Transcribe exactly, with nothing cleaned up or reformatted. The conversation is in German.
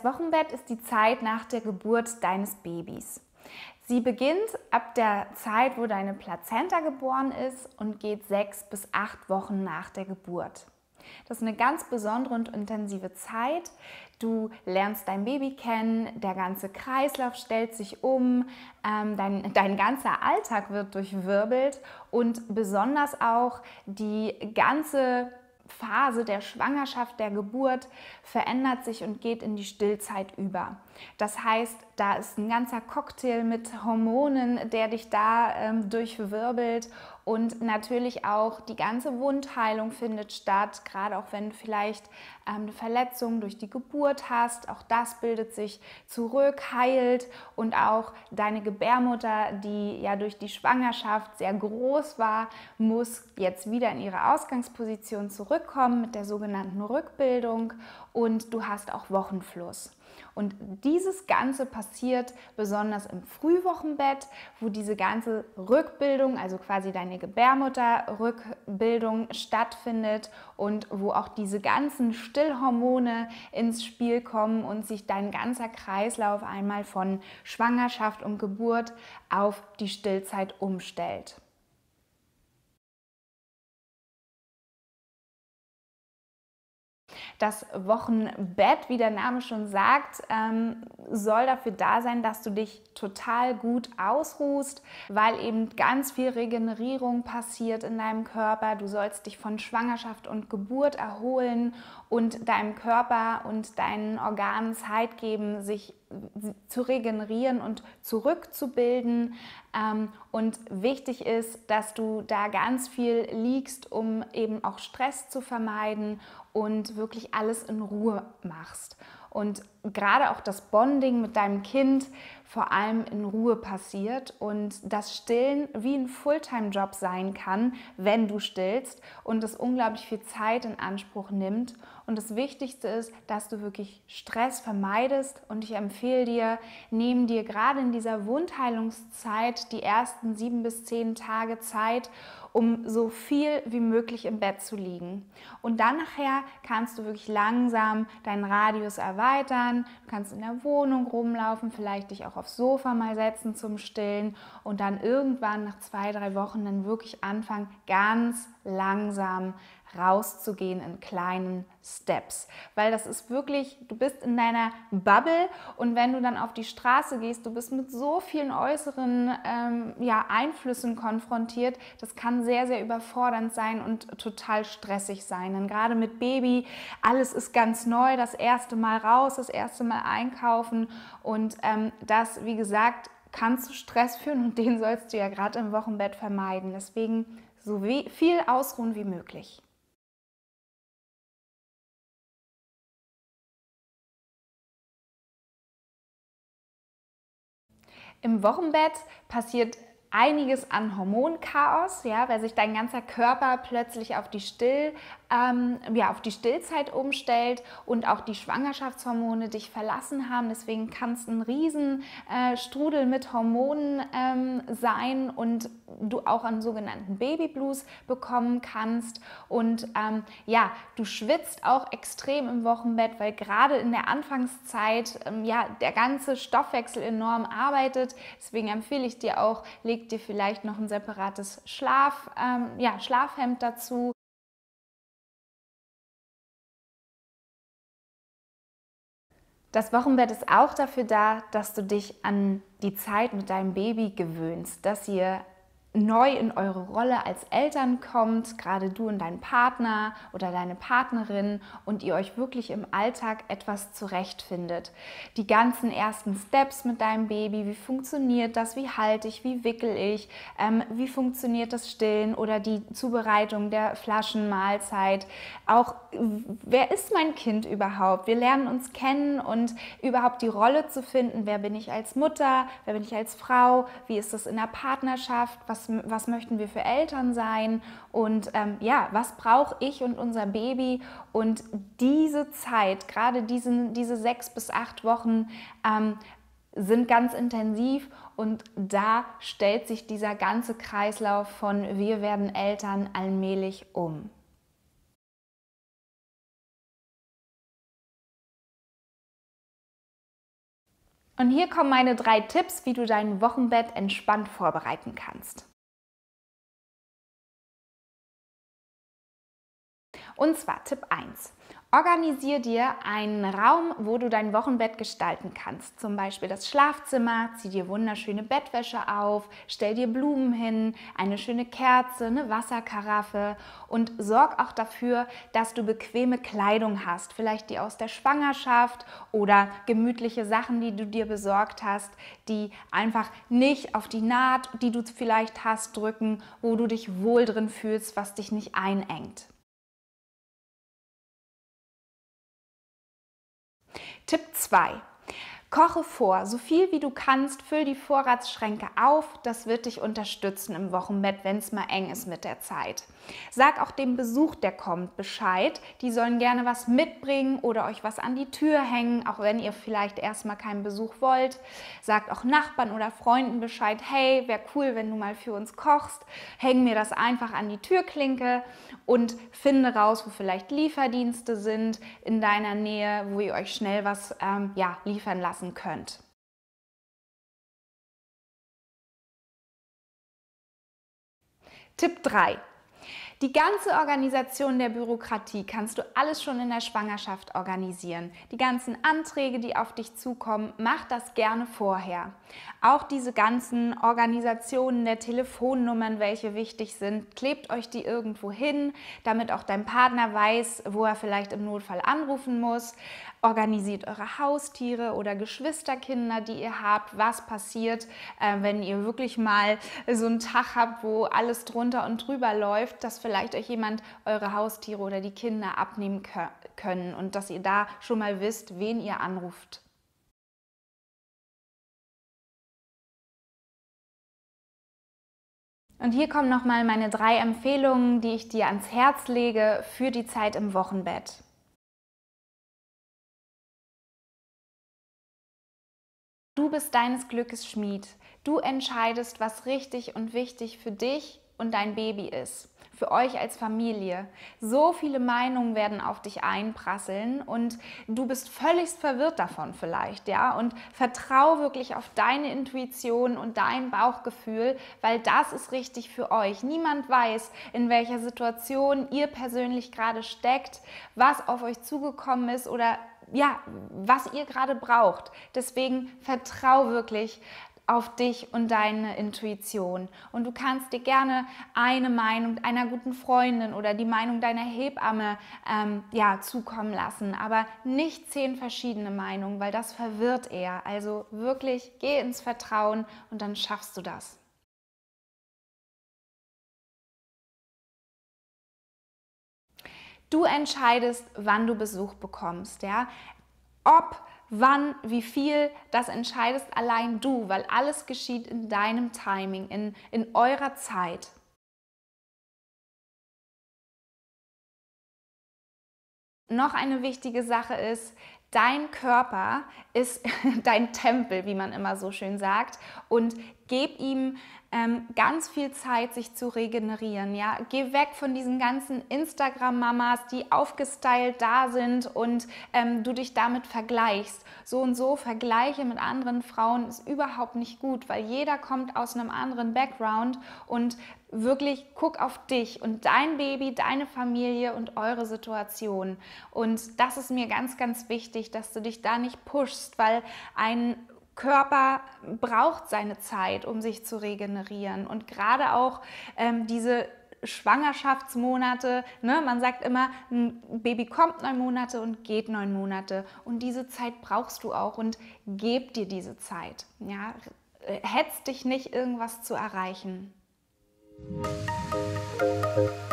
Das Wochenbett ist die Zeit nach der Geburt deines Babys. Sie beginnt ab der Zeit, wo deine Plazenta geboren ist und geht sechs bis acht Wochen nach der Geburt. Das ist eine ganz besondere und intensive Zeit. Du lernst dein Baby kennen, der ganze Kreislauf stellt sich um, ähm, dein, dein ganzer Alltag wird durchwirbelt und besonders auch die ganze Phase der Schwangerschaft, der Geburt verändert sich und geht in die Stillzeit über. Das heißt, da ist ein ganzer Cocktail mit Hormonen, der dich da ähm, durchwirbelt, und natürlich auch die ganze Wundheilung findet statt, gerade auch wenn du vielleicht ähm, eine Verletzung durch die Geburt hast. Auch das bildet sich zurück, heilt, und auch deine Gebärmutter, die ja durch die Schwangerschaft sehr groß war, muss jetzt wieder in ihre Ausgangsposition zurückkommen mit der sogenannten Rückbildung, und du hast auch Wochenfluss. Und dieses Ganze passiert besonders im Frühwochenbett, wo diese ganze Rückbildung, also quasi deine Gebärmutterrückbildung, stattfindet und wo auch diese ganzen Stillhormone ins Spiel kommen und sich dein ganzer Kreislauf einmal von Schwangerschaft und Geburt auf die Stillzeit umstellt. Das Wochenbett, wie der Name schon sagt, soll dafür da sein, dass du dich total gut ausruhst, weil eben ganz viel Regenerierung passiert in deinem Körper. Du sollst dich von Schwangerschaft und Geburt erholen und deinem Körper und deinen Organen Zeit geben, sich zu regenerieren und zurückzubilden. Und wichtig ist, dass du da ganz viel liegst, um eben auch Stress zu vermeiden und wirklich alles in Ruhe machst. Und gerade auch das Bonding mit deinem Kind vor allem in Ruhe passiert und das Stillen wie ein Fulltime-Job sein kann, wenn du stillst, und das unglaublich viel Zeit in Anspruch nimmt. Und das Wichtigste ist, dass du wirklich Stress vermeidest, und ich empfehle dir, nimm dir gerade in dieser Wundheilungszeit die ersten sieben bis zehn Tage Zeit, um so viel wie möglich im Bett zu liegen. Und dann nachher kannst du wirklich langsam deinen Radius erweitern, du kannst in der Wohnung rumlaufen, vielleicht dich auch aufs Sofa mal setzen zum Stillen, und dann irgendwann nach zwei, drei Wochen dann wirklich anfangen, ganz langsam rauszugehen in kleinen Steps, weil das ist wirklich, du bist in deiner Bubble, und wenn du dann auf die Straße gehst, du bist mit so vielen äußeren ähm, ja, Einflüssen konfrontiert, das kann sehr, sehr überfordernd sein und total stressig sein. Denn gerade mit Baby, alles ist ganz neu, das erste Mal raus, das erste Mal einkaufen, und ähm, das, wie gesagt, kann zu Stress führen, und den sollst du ja gerade im Wochenbett vermeiden. Deswegen so viel ausruhen wie möglich. Im Wochenbett passiert einiges an Hormonchaos, ja, weil sich dein ganzer Körper plötzlich auf die, Still, ähm, ja, auf die Stillzeit umstellt und auch die Schwangerschaftshormone dich verlassen haben. Deswegen kann es ein riesen äh, Strudel mit Hormonen ähm, sein und du auch einen sogenannten Babyblues bekommen kannst. Und ähm, ja, du schwitzt auch extrem im Wochenbett, weil gerade in der Anfangszeit ähm, ja, der ganze Stoffwechsel enorm arbeitet. Deswegen empfehle ich dir auch, leg dir vielleicht noch ein separates Schlaf, ähm, ja, Schlafhemd dazu. Das Wochenbett ist auch dafür da, dass du dich an die Zeit mit deinem Baby gewöhnst, dass ihr neu in eure Rolle als Eltern kommt, gerade du und dein Partner oder deine Partnerin, und ihr euch wirklich im Alltag etwas zurechtfindet. Die ganzen ersten Steps mit deinem Baby, wie funktioniert das, wie halte ich, wie wickel ich, ähm, wie funktioniert das Stillen oder die Zubereitung der Flaschenmahlzeit, auch wer ist mein Kind überhaupt? Wir lernen uns kennen und überhaupt die Rolle zu finden, wer bin ich als Mutter, wer bin ich als Frau, wie ist das in der Partnerschaft, was Was, was möchten wir für Eltern sein, und ähm, ja, was brauche ich und unser Baby, und diese Zeit, gerade diesen, diese sechs bis acht Wochen ähm, sind ganz intensiv, und da stellt sich dieser ganze Kreislauf von wir werden Eltern allmählich um. Und hier kommen meine drei Tipps, wie du dein Wochenbett entspannt vorbereiten kannst. Und zwar Tipp eins. Organisier dir einen Raum, wo du dein Wochenbett gestalten kannst. Zum Beispiel das Schlafzimmer, zieh dir wunderschöne Bettwäsche auf, stell dir Blumen hin, eine schöne Kerze, eine Wasserkaraffe und sorg auch dafür, dass du bequeme Kleidung hast. Vielleicht die aus der Schwangerschaft oder gemütliche Sachen, die du dir besorgt hast, die einfach nicht auf die Naht, die du vielleicht hast, drücken, wo du dich wohl drin fühlst, was dich nicht einengt. Tipp zwei. Koche vor, so viel wie du kannst, füll die Vorratsschränke auf, das wird dich unterstützen im Wochenbett, wenn es mal eng ist mit der Zeit. Sag auch dem Besuch, der kommt, Bescheid, die sollen gerne was mitbringen oder euch was an die Tür hängen, auch wenn ihr vielleicht erstmal keinen Besuch wollt. Sagt auch Nachbarn oder Freunden Bescheid, hey, wäre cool, wenn du mal für uns kochst, häng mir das einfach an die Türklinke und finde raus, wo vielleicht Lieferdienste sind in deiner Nähe, wo ihr euch schnell was ähm, ja, liefern lasst könnt. Tipp drei. Die ganze Organisation der Bürokratie kannst du alles schon in der Schwangerschaft organisieren. Die ganzen Anträge, die auf dich zukommen, mach das gerne vorher. Auch diese ganzen Organisationen der Telefonnummern, welche wichtig sind, klebt euch die irgendwo hin, damit auch dein Partner weiß, wo er vielleicht im Notfall anrufen muss. Organisiert eure Haustiere oder Geschwisterkinder, die ihr habt, was passiert, wenn ihr wirklich mal so einen Tag habt, wo alles drunter und drüber läuft, dass vielleicht euch jemand eure Haustiere oder die Kinder abnehmen können und dass ihr da schon mal wisst, wen ihr anruft. Und hier kommen nochmal meine drei Empfehlungen, die ich dir ans Herz lege für die Zeit im Wochenbett. Du bist deines Glückes Schmied. Du entscheidest, was richtig und wichtig für dich und dein Baby ist, für euch als Familie. So viele Meinungen werden auf dich einprasseln und du bist völlig verwirrt davon vielleicht, ja? Und vertrau wirklich auf deine Intuition und dein Bauchgefühl, weil das ist richtig für euch. Niemand weiß, in welcher Situation ihr persönlich gerade steckt, was auf euch zugekommen ist oder ja, was ihr gerade braucht. Deswegen vertrau wirklich auf dich und deine Intuition. Und du kannst dir gerne eine Meinung einer guten Freundin oder die Meinung deiner Hebamme ähm, ja, zukommen lassen, aber nicht zehn verschiedene Meinungen, weil das verwirrt eher. Also wirklich, geh ins Vertrauen und dann schaffst du das. Du entscheidest, wann du Besuch bekommst, ja? Ob, wann, wie viel, das entscheidest allein du, weil alles geschieht in deinem Timing, in, in eurer Zeit. Noch eine wichtige Sache ist, dein Körper ist dein Tempel, wie man immer so schön sagt, und gib ihm ähm, ganz viel Zeit, sich zu regenerieren. Ja? Geh weg von diesen ganzen Instagram-Mamas, die aufgestylt da sind und ähm, du dich damit vergleichst. So und so Vergleiche mit anderen Frauen ist überhaupt nicht gut, weil jeder kommt aus einem anderen Background und wirklich guck auf dich und dein Baby, deine Familie und eure Situation. Und das ist mir ganz, ganz wichtig, dass du dich da nicht pushst, weil ein Körper braucht seine Zeit, um sich zu regenerieren. Und gerade auch ähm, diese Schwangerschaftsmonate, ne? Man sagt immer, ein Baby kommt neun Monate und geht neun Monate. Und diese Zeit brauchst du auch und gib dir diese Zeit. Ja? Hetz dich nicht, irgendwas zu erreichen. Musik